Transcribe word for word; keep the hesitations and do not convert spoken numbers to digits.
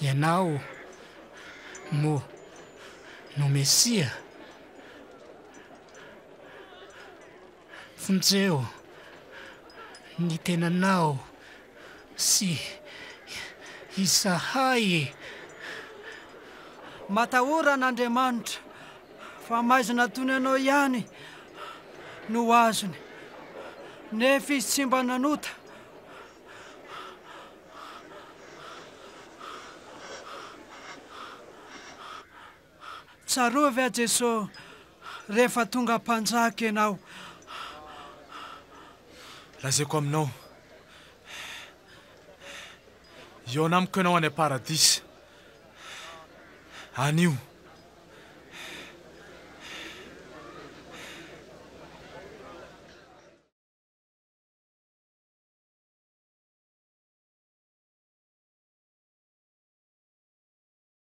Yenao mo no Mesia funzeo ni tenanao si isahai mataora n'Andriamanitra fa maizina tunenao ihany no azony nefa izy tsy mba nanota. Tsarovy a Jesosy rehefa tonga mpanjaka ianao. Lazako aminao. Io namiko anao any paradis. Anio.